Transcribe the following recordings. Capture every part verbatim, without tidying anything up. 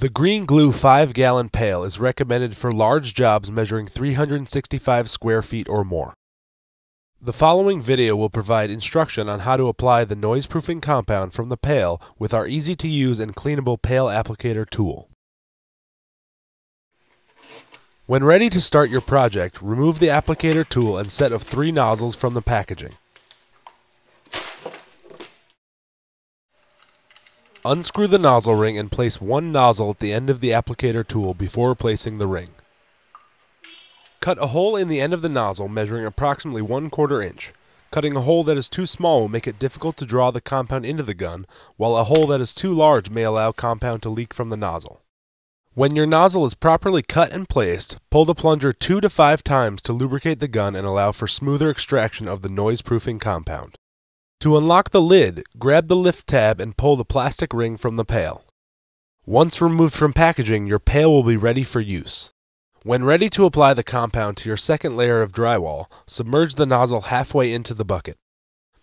The Green Glue five gallon pail is recommended for large jobs measuring three hundred sixty-five square feet or more. The following video will provide instruction on how to apply the noise-proofing compound from the pail with our easy-to-use and cleanable pail applicator tool. When ready to start your project, remove the applicator tool and set of three nozzles from the packaging. Unscrew the nozzle ring and place one nozzle at the end of the applicator tool before replacing the ring. Cut a hole in the end of the nozzle measuring approximately one quarter inch. Cutting a hole that is too small will make it difficult to draw the compound into the gun, while a hole that is too large may allow compound to leak from the nozzle. When your nozzle is properly cut and placed, pull the plunger two to five times to lubricate the gun and allow for smoother extraction of the noise-proofing compound. To unlock the lid, grab the lift tab and pull the plastic ring from the pail. Once removed from packaging, your pail will be ready for use. When ready to apply the compound to your second layer of drywall, submerge the nozzle halfway into the bucket.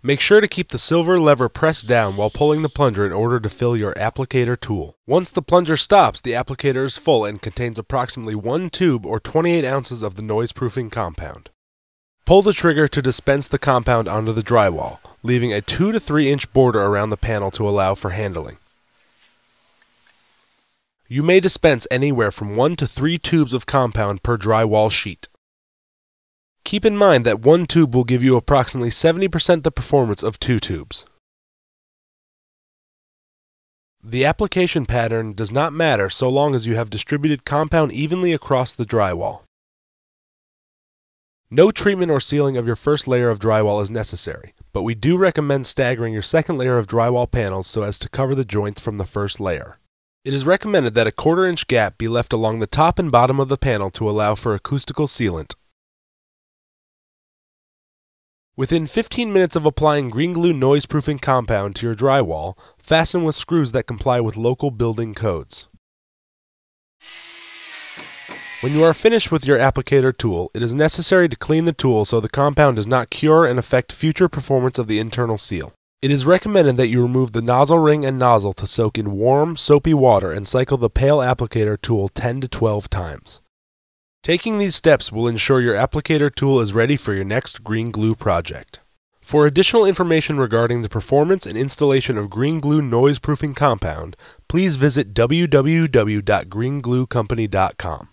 Make sure to keep the silver lever pressed down while pulling the plunger in order to fill your applicator tool. Once the plunger stops, the applicator is full and contains approximately one tube or twenty-eight ounces of the noise-proofing compound. Pull the trigger to dispense the compound onto the drywall, leaving a two to three inch border around the panel to allow for handling. You may dispense anywhere from one to three tubes of compound per drywall sheet. Keep in mind that one tube will give you approximately seventy percent the performance of two tubes. The application pattern does not matter so long as you have distributed compound evenly across the drywall. No treatment or sealing of your first layer of drywall is necessary, but we do recommend staggering your second layer of drywall panels so as to cover the joints from the first layer. It is recommended that a quarter inch gap be left along the top and bottom of the panel to allow for acoustical sealant. Within fifteen minutes of applying Green Glue noise-proofing compound to your drywall, fasten with screws that comply with local building codes. When you are finished with your applicator tool, it is necessary to clean the tool so the compound does not cure and affect future performance of the internal seal. It is recommended that you remove the nozzle ring and nozzle to soak in warm, soapy water and cycle the pail applicator tool ten to twelve times. Taking these steps will ensure your applicator tool is ready for your next Green Glue project. For additional information regarding the performance and installation of Green Glue noise-proofing compound, please visit w w w dot green glue company dot com.